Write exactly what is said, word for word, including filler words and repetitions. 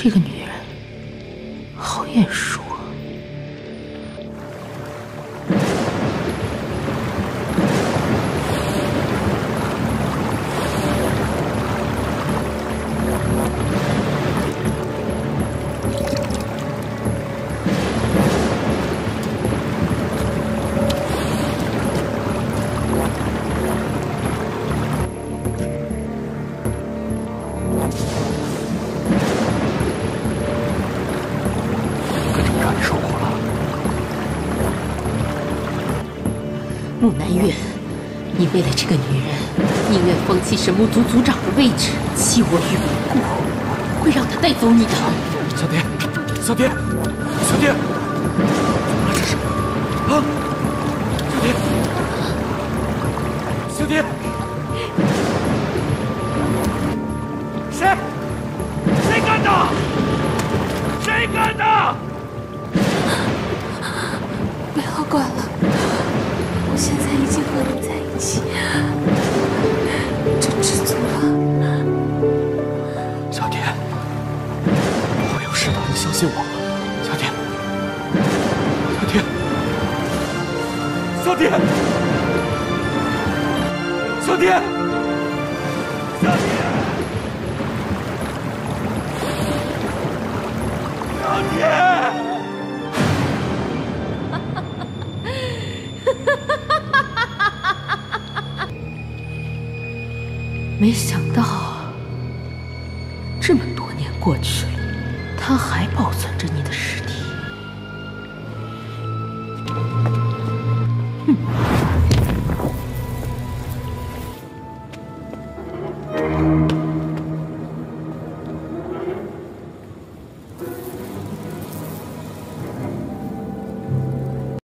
这个女人好眼熟啊！陆南月，你为了这个女人，宁愿放弃神魔族族长的位置，弃我于不顾，我会让她带走你的。小蝶，小蝶，小蝶，这是啊！小蝶，小蝶，谁？谁干的？谁干的？不要管了。 现在已经和你在一起，真知足了。小蝶，我会有事的，你相信我。小蝶，小蝶，小蝶，小蝶，小蝶，小蝶。 没想到，这么多年过去了，他还保存着你的